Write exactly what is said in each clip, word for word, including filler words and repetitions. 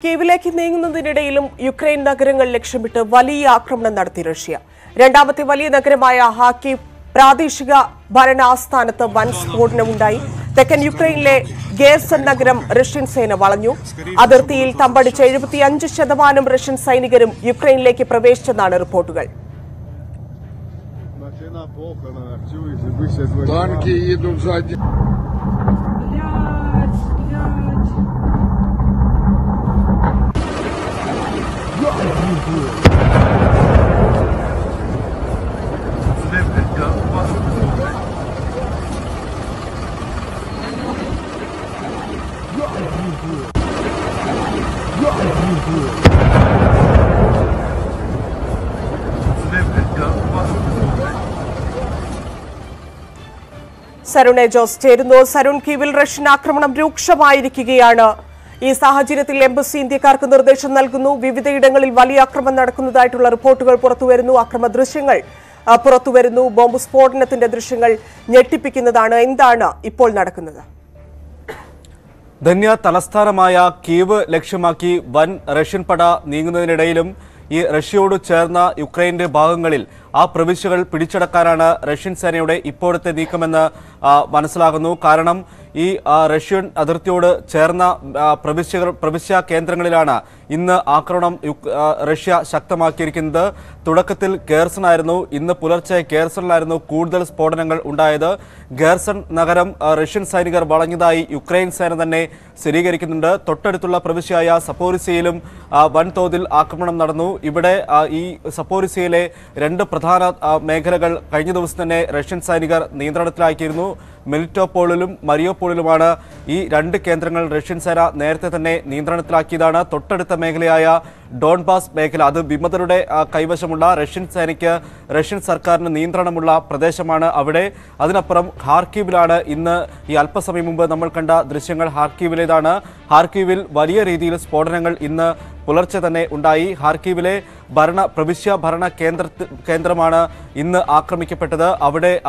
Kivilaki Ningun the Nedalum, Ukraine Nagarangal Lecture, Vali Akram Narthi Russia. Rendamati Vali Nagremaya Haki, Pradishiga, Baranastan at the one sport Namundai. They can Ukraine lay Gas and Nagram, Russian Sena Valanu. Other Til Tambadi Chedipati and Jishadavanam Russian Sainigarum, Ukraine Lake Pravesh Chanana, Portugal. Sarunejo stayed in those Sarun Kivil Russian Akraman Brukshabai Kigiana. Is Sahajitil embassy in the Karkanur Deshan Algunu, Vivid Dangal Valley Akraman Arkundai to Portugal Portuvernu Akramadrishingal, a Portuvernu, Bombu Sport Nathan Drishingal, Netipic in the Dana in Dana, Ipol Nadakanada. Danya Talastaramaya, Kiev, Lekshamaki, one Russian Pada, Ningunadilum, Russia to Cherna, Ukraine de Bagangalil, a provisional Pidichadakarana, Russian Sanade, Iporte Nikamana, Manasalaganu, Karanam. E. Russian Adartioda, Cherna, Provincia Kendrangalana, in the Akronam, Russia, Shaktama Kirkinda, Tudakatil, Gerson Arno, in the Pularche, Gerson Larno, Kudel, Sportangal Undaida, Gerson Nagaram, Russian Sinigar Balangida, Ukraine Sanadane, Sirigarikinda, Totatula Provincia, Sapori Salem, Bantodil, Akamanam Narno, Ibede, E. Sapori Sele, Renda Prathana, Megaragal, Kajidustane, Russian Sinigar, Nindra Trakirno, Militopolum, Mario Polumana, E. Rand Kentrangal, Russian Sara, Nerthane, Nindran Trakidana, Totta Megaliaya, Donbass, Megalada, Bimatrude, Kaivashamula, Russian Seneca, Russian Sarkarna, Nindranamula, Pradeshamana, Avade, Adanapuram, Harki Vilana, in the Yalpasamimba, Namakanda, Drishangal, Harki Viladana, Harki Vil, Varia Redil, Sportangle in the Pularchetane, Undai, Harki Vile, Barana, Provincia, Barana Kendramana, in the Akramikapetada, Avade,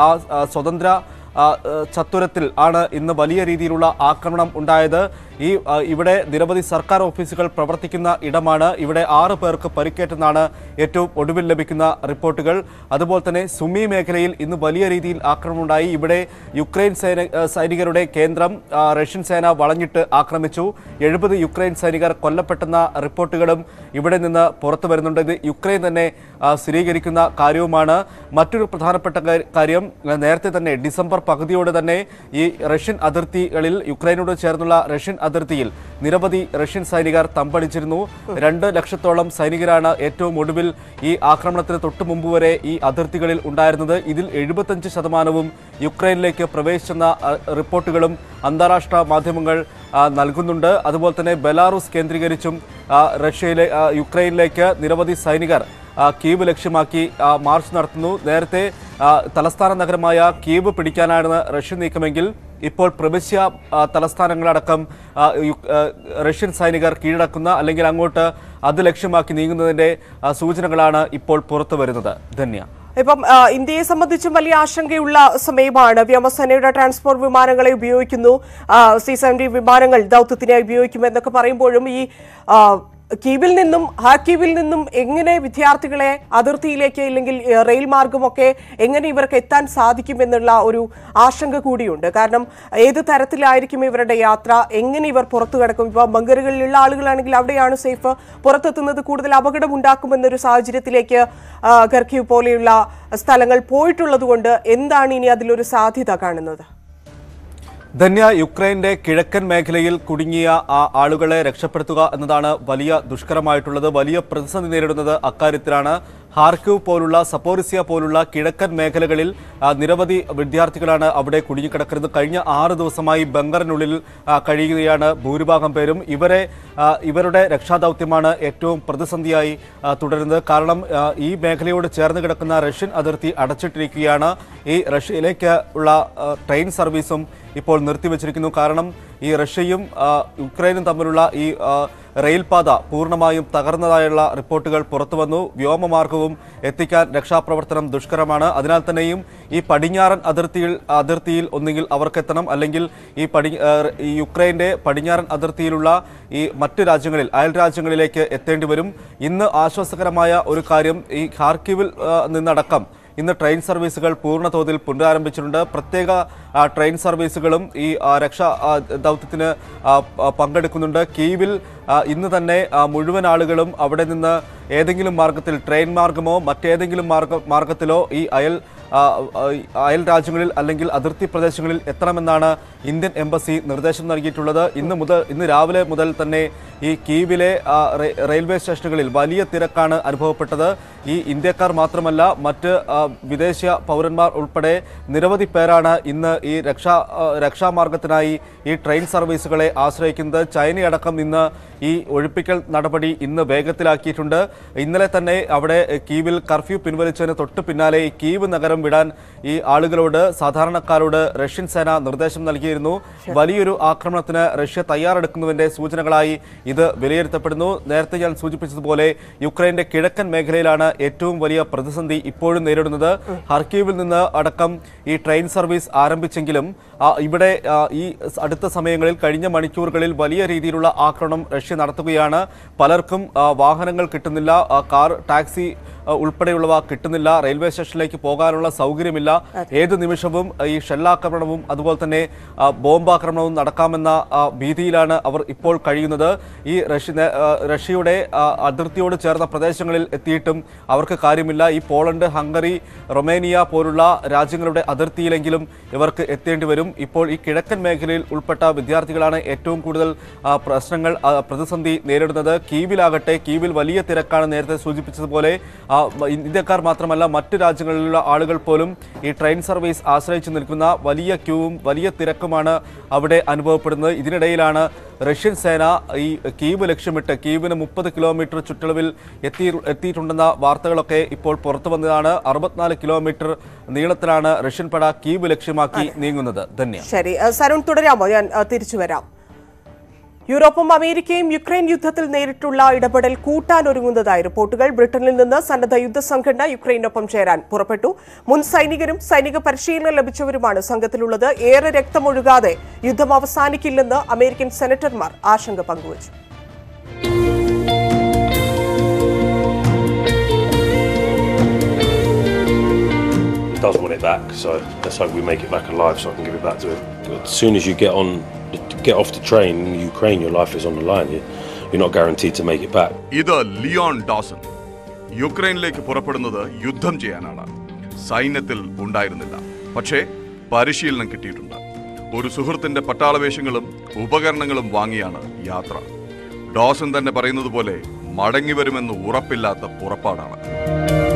Sodandra. Chaturatil Ana in the Valia Ridirula Akanam Undaida, Ivade, Dirabadi Sarkar of Physical Propertikina, Idamana, Ivade R. Perka Parikatanana, Etu, Oduvil Lebikina, Reportugal, Adaboltane, Sumi Makeril in the Valia Ridil Akramundai, Ivade, Ukraine Sidigarode, Kendram, Russian Sena, Valanit Akramichu, Yedibu the Ukraine Sidigar, Kolapatana, Reportugadam, Ivade in the Porta Vernunda, the Ukraine, the Sirigarikuna, Kariumana, Matu Prathana Patakarium, Nerthan, December. Pakadioda the Ne, Russian Adarthi, Alil, Ukraine to Chernula, Russian Adarthil, Nirabadi, Russian Sinigar, Tampadichirno, Renda Lakshatolam, Sinigarana, Eto, Modubil, E. Akramatra, Totamumbuere, E. Adarthil, Undarana, Idil, Edibutanch Sadamanavum, Ukraine Lake, Praveshana, Reportugalum, Andarashtra, Mathamangal, Nalgununda, Adaboltane, Belarus, Kendrigarichum, Russia, Ukraine Lake, Nirabadi Sinigar. Kiev Lekshimaki, March Narthnu, Nerte, Talastana Nagramaya, Kiev Pidikana, Russian Nikamangil, Ipol Provincia, Talastanangadakam, Russian Sinigar, Kirakuna, Alangarangota, other Lekshimaki Ningunde, Sujanagalana, Ipol Porta Verda, Dania. In the Samadhichum Valiashangulla, Samebana, Viamasaneda Transport Vimarangal Buikino, C seventy Vimarangal, Dautina Buikim and the Kaparim Bodumi. Kivil Ninum, Hakivil Ninum, Engene, Vithartigale, other Tile, Rail Margamoke, Engeniver Ketan, Sadikim in the La Uru, Ashanga Kudiun, the Karnam, Eda Taratila Irikim Evera Yatra, Engeniver Portugakum, Mangarigal, Lalagal and Glavdiana Safer, Portatuna, the Kudu, the Labaka Mundakum and the Risajitileke, Kirku Polila, Stalangal Poetula the Wonder, Endaninia, the Lurisati, the Karnanada. Danya, Ukraine, Kirakan Makalil, Kudingia, Alugale, Rexapertuga, Anadana, Valia, Dushkaramaitula, Valia, President in the Akaritrana, Harku, Polula, Saporisia, Polula, Kirakan Makalil, Nirabadi, Vidyartikalana, Abde Kudikaka, the Karina, Ardo Samai, Bangar Nulil, Kadigiana, Buriba Comparum, Ibere, Iberode, Rexada Timana, Etum, Pradesandiai, Tudanda, Karam, E. Makalio, Chernakana, Russian, Adarthi, Adachitrikiana, E. Russia, train serviceum. ഇപ്പോൾ നിർത്തിവെച്ചിരിക്കുന്നു കാരണം ഈ റഷ്യയും യുക്രൈനും തമ്മിലുള്ള ഈ Railpada, Purnamayum, Tagarnadaila, Reportugal Portavanu, Vyoma Markovum, Ethika, Raksha Pravartanam, Dushkaramana, Adinatanaim, E. Padinaran, Adartil, Adartil, Uningil, Avarkatanam, Alengil, E. Ukraine, Padinaran, Adartilula, E. Matti Rajangal, Isle Rajangalake, Ethendiverum, in the Asha Sakaramaya, Urukarium, E. Kharkiv Ninadakam. In the train services, Purna Todil Punda and Bichunda, Pratega train serviceum, E. Raksha Dautina Pankadakunda, Kivil, Indane, Muduvan Adagalum, Abadana, Edingil Markatil, Train Margamo, Matedingil Markatilo, E. Isle Rajangal, Alangil, Adarthi Pradesh, Etramanana, Indian Embassy, Nurdesh Nargitula, in the Mudal, in the Ravale Mudaltane, E. Kivile, Railway Station, Balia Tirakana, Arbo Patada, E. Indekar Matramala, Mata. Videsha, Pauranmar Ulpade, Niravati Perana in the E. Raksha Raksha Margatanai, E. Train Service, Asraik in the China Adakam in the E. Olympical Natapati in the Vegatila Kitunda, in the Letane, Avade, Kivil, Curfew, Pinverichana, Totta Pinale, Kiv Nagaram Vidan, E. Alagroda, Sadharana Karuda, Russian Sana, Nordasham Nalgirno, Valiru Akramatana, Russia Tayar Kundes, Sujanagalai, either Vilir Tapano, Nertayan Sujipole, Ukraine, Kedakan Megrelana, Etum Valia Pradeshan, the Ipod Kharkiv in the Adakam, E. Train Service, Arambichingilam, Ibade, E. Adata Samangal, Kadina Manikur Galil, Valia Ridirula, Akronum, Russian Arthaviana, Palarkum, Vahanangal Kitanilla, Car, Taxi, Ulpadula, Kitanilla, Railway Station like Pogarula, Saugri Milla, Edu Nimishabum, E. Shella Karanum, Adwaltane, Bomba Kranum, Nadakamana, Bidilana, our Ipol Kadinada, E. Rashiude, Adartioda Charta Pradesh Theatum, our Karimilla, E. Poland, Hungary. Romania, Porula, Rajangalode, Adarthi Langilum, Everk Ethendiverum, Ipol, Kedakan Megril, Ulpata, Vidyarthilana, Etum Kudal, Prasangal, Pradesandi, Nerada, Kivil Agate, Kivil Valia Terakana, Nerda, Sujipole, Indekar Matramala, Matti Rajangalula, Article Polum, a train service, Asrach in the Kuna, Valia Cum, Valia Terakamana, Abade, Anvapurna, Idina Dailana, Russian Sena, Kiev election with a Kiev in a Muppa kilometer, Chutavil, Ethitundana, Vartaloke, Ipol Portavana, Kilometer, Nilatrana, Russian Pada, Kiev election Maki, Ningunada, Dania. Sherry, Sarun Tudamayan, Tirchuera. Europe, America, Ukraine, Yuthatil Neritula, Idapel, Kuta, Norunda, Portugal, Britain, Lindas, under the Yutha Sankana, Ukraine upon Cheran, Purapetu, Mun Sinigarim, Sinica Pershil, Labichurimana, Sangatulada, Air Recta Murugade, Yuthamavasani Kilanda, American Senator Mar, Ashanga Panguj. He does want it back, so let's hope we make it back alive so I can give it back to him. As soon as you get on, get off the train in Ukraine, your life is on the line. You're not guaranteed to make it back. Either Leon Dawson, Ukraine like Porapadanada, Yudham Janada, Sainatil Bundairanda, Pache, Parishil Nankititunda, Urusuhurt and the Patalavishangalam, Ubagarnangalam Wangiana, Yatra, Dawson than the Parino the Bole, Madangiverim and the Urapilla, the Porapadana.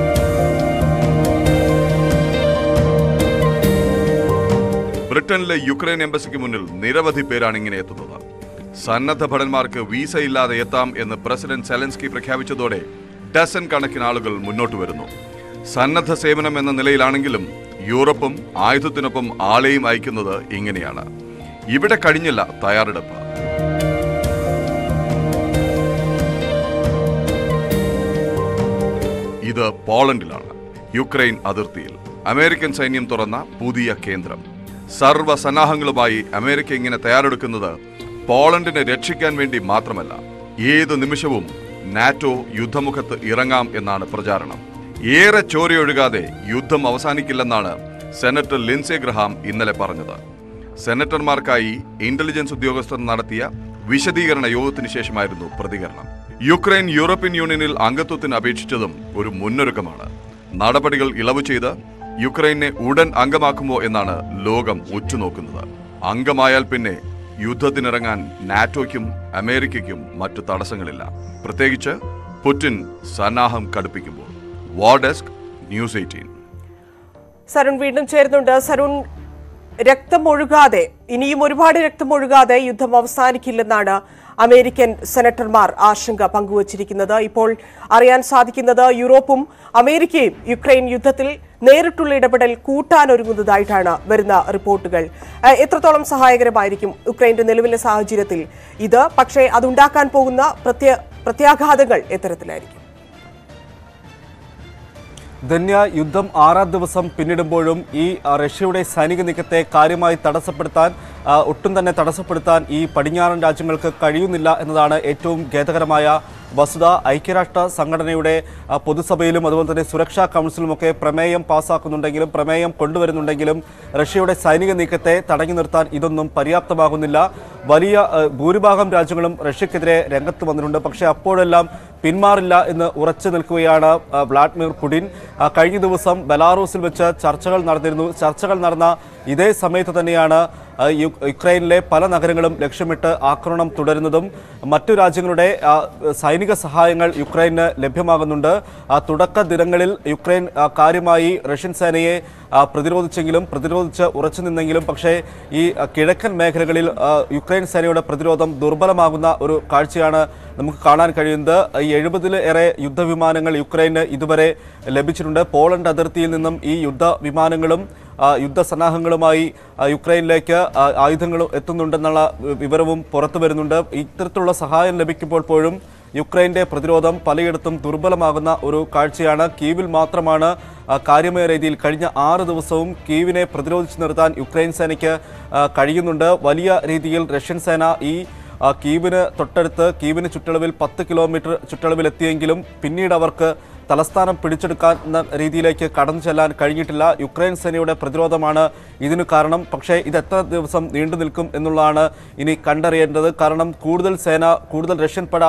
Britain le Ukraine embassy ke munil niravadhi peraningne ethudoda. Sannatha bharanmarke visa illada etam enna President Zelensky prakhyapichatode dozen kanakkinu aalugal munnottu varunnu. Sannatha sevanam enna nilayilannengilum Europeum aayuthathinopam aaleyum ayikkunnathu ingeneyana. Ivide kadinjilla thayareduppu. Ithu Polandilana, Ukraine adirthiyil, American sainyam thoranna puthiya kendram. Sarva Sanahangalubai, America in a Tayarakanada, Poland in a Rechikan Vendi Matramella, Ye the Nimishavum, NATO, Yudhamukat Irangam in Nana Prajaranam, Yera Chorio Rigade, Yudham Avasani Kilanana, Senator Lindsey Graham in the Leparanada, Senator Markai, Intelligence of the Augustan Naratia, Vishadigar and Ayothinishesh Mairdu, Pradigarnam, Ukraine, European Unionil Angatutin Abichadam, Uru Munurakamana, Nada Partigal Ilavucheda. Ukraine Udan Angamakumo enana Logam Uchunokunada. Angamayal Pine, Yuthadinarangan, Natokim, Americicum, Matatasangalilla. Prategicha, Putin, Sanaham Kadapikimbo. War Desk, News eighteen. Sarun Vidam Cherdunda, Sarun Recta Murugade, Ini Murubadi Recta Murugade, Yuthamavasani Kilanada. American Senator Mar Ashanga Pangu Chirikinada, Ipol, Arian Sadikinada, Europum, America, Ukraine Yuthatil. നേരിട്ടുള്ള ഇടപെടൽ കൂട്ടാനൊരുങ്ങുന്നതായിട്ടാണ് വരുന്ന റിപ്പോർട്ടുകൾ. എത്രത്തോളം സഹായകരമായിരിക്കും യുക്രൈന്റെ നിലവിലെ സാഹചര്യത്തിൽ ഇത്? പക്ഷേ അതുണ്ടാക്കാൻ പോകുന്ന പ്രത്യ പ്രത്യാഘാതങ്ങൾ എത്തരത്തിലായിരിക്കും? ധന്യ, യുദ്ധം ആറാം ദിവസം പിന്നിടുമ്പോഴും ഈ റഷ്യയുടെ സൈനിക നീക്കത്തെ കാര്യമായി തടസ്സപ്പെടുത്താൻ ഒട്ടും തന്നെ തടസ്സപ്പെടുത്താൻ ഈ പടിഞ്ഞാറൻ രാജ്യങ്ങൾക്ക് കഴിയുന്നില്ല എന്നതാണ് ഏറ്റവും ഖേദകരമായ വസ്തുത. ഐക്യരാഷ്ട്ര സംഘടനയുടെ പൊതുസഭയിലും അതുപോലെ തന്നെ സുരക്ഷാ കൗൺസിലുമൊക്കെ പ്രമേയം പാസ്സാക്കുന്നുണ്ടെങ്കിലും പ്രമേയം കൊണ്ടുവരുന്നുണ്ടെങ്കിലും റഷ്യയുടെ സൈനിക നീക്കത്തെ തടഞ്ഞു നിർത്താൻ ഇതൊന്നും പര്യാപ്തമാകുന്നില്ല. വലിയ ഭൂരിഭാഗം രാജ്യങ്ങളും റഷ്യക്കെതിരെ രംഗത്ത് വന്നിട്ടുണ്ട്. പക്ഷേ അപ്പോഴെല്ലാം പിന്മാറില്ല എന്ന് ഉറച്ചു നിൽക്കുകയാണ് വ്ളാഡിമിർ പുടിൻ. കഴിഞ്ഞ ദിവസം ബെലാറൂസിൽ വെച്ച് ചർച്ചകൾ നടന്നിരുന്നു. ചർച്ചകൾ നടന്ന ഇതേ സമയത്ത് തന്നെയാണ് യുക്രൈനിലെ പല നഗരങ്ങളും ലക്ഷ്യമിട്ട് ആക്രമണം തുടരുന്നതും മറ്റു രാജ്യങ്ങളുടെ സൈനിക സഹായങ്ങൾ യുക്രൈന് ലഭ്യമാകുന്നുണ്ട്. തുടക്ക ദിനങ്ങളിൽ യുക്രൈൻ കാര്യമായി റഷ്യൻ സേനയെ പ്രതിരോധിച്ചെങ്കിലും പ്രതിരോധിച്ച് ഉറച്ചു നിന്നെങ്കിലും പക്ഷേ ഈ കിഴക്കൻ മേഖലകളിൽ യുക്രൈൻ സേനയുടെ പ്രതിരോധം ദുർബലമാകുന്ന ഒരു കാഴ്ചയാണ് നമുക്ക് കാണാൻ കഴിയുന്നത്. ഈ എഴുപതിലേറെ യുദ്ധവിമാനങ്ങൾ യുക്രൈന് ഇതുവരെ ലഭിച്ചിട്ടുണ്ട്. പോളണ്ട് അതിർത്തിയിൽ നിന്നും ഈ യുദ്ധവിമാനങ്ങളും യുദ്ധസന്നാഹങ്ങളുമായി യുക്രൈനിലേക്ക് ആയുധങ്ങളും എത്തുന്നുണ്ടെന്നുള്ള വിവരവും പുറത്തു വരുന്നുണ്ട്. ഇത്തരത്തിലുള്ള സഹായം ലഭിക്കുമ്പോൾ പോലും യുക്രൈൻ്റെ പ്രതിരോധം പലയിടത്തും ദുർബലമാകുന്ന ഒരു കാഴ്ചയാണ്. കീവിൽ മാത്രമാണ് കാര്യമായ രീതിയിൽ കഴിഞ്ഞ ആറ് ദിവസവും കീവിനെ പ്രതിരോധിച്ചു നിർത്താൻ യുക്രൈൻ സേനയ്ക്ക് കഴിയുന്നുണ്ട്. വലിയ രീതിയിൽ റഷ്യൻ സേന ഈ കീവിന് തൊട്ടടുത്ത് കീവിന് ചുറ്റളവിൽ പത്ത് കിലോമീറ്റർ ചുറ്റളവിൽ എത്തിയെങ്കിലും പിന്നീട് അവർക്ക് തലസ്ഥാനം പിടിച്ചെടുക്കാൻ എന്ന രീതിയിലേക്ക് കടന്നു ചെല്ലാൻ കഴിഞ്ഞിട്ടില്ല. യുക്രൈൻ സേനയുടെ പ്രതിരോധമാണ് ഇതിന് കാരണം. പക്ഷേ ഇത് എത്ര ദിവസം നീണ്ടു നിൽക്കും എന്നുള്ളതാണ് ഇനി കണ്ടറിയേണ്ടത്. കാരണം കൂടുതൽ സേന കൂടുതൽ റഷ്യൻ പട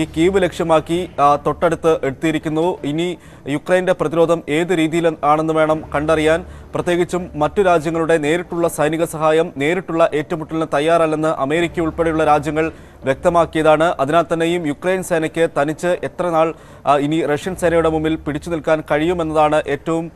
ഈ കീവ് ലക്ഷ്യമാക്കി തൊട്ടടുത്ത് എത്തിയിരിക്കുന്നു. ഇനി യുക്രൈൻ്റെ പ്രതിരോധം ഏത് രീതിയിൽ ആണെന്ന് വേണം കണ്ടറിയാൻ. പ്രത്യേകിച്ചും മറ്റു രാജ്യങ്ങളുടെ നേരിട്ടുള്ള സൈനിക സഹായം നേരിട്ടുള്ള ഏറ്റുമുട്ടലിന് തയ്യാറല്ലെന്ന് അമേരിക്ക ഉൾപ്പെടെയുള്ള രാജ്യങ്ങൾ വ്യക്തമാക്കിയതാണ്. അതിനാൽ തന്നെയും യുക്രൈൻ സേനയ്ക്ക് തനിച്ച് എത്ര നാൾ ഇനി റഷ്യൻ സേനയുടെ മുമ്പിൽ പിടിച്ചു നിൽക്കാൻ കഴിയുമെന്നതാണ് ഏറ്റവും